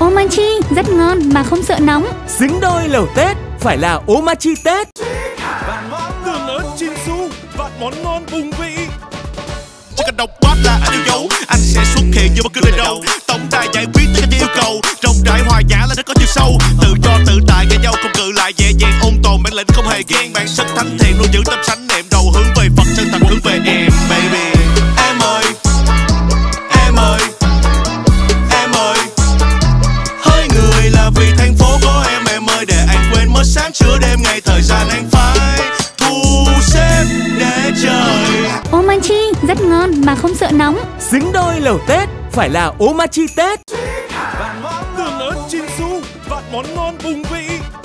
Omachi rất ngon mà không sợ nóng. Xứng đôi lẩu Tết, phải là Omachi Tết. Tương ớt Chinsu và món ngon vùng vị. Chỉ cần đọc bát là anh yêu dấu, anh sẽ xuất hiện như bất cứ nơi đâu. Tổng đài giải quyết tất cả những yêu cầu, rộng rãi hòa nhã là rất có chiều sâu. Tự do tự tại với nhau không cự lại, dễ dàng ôn tồn bản lĩnh không hề ghen. Bản sắc thánh thiện luôn giữ tâm sánh niệm, đầu hướng về Phật chân thành hướng về em baby. Sáng trưa đêm ngày thời gian anh phải thu xếp để trời. Omachi rất ngon mà không sợ nóng. Xứng đôi lẩu Tết, phải là Omachi Tết. Tương ớt Chinsu và món ngon vùng vị.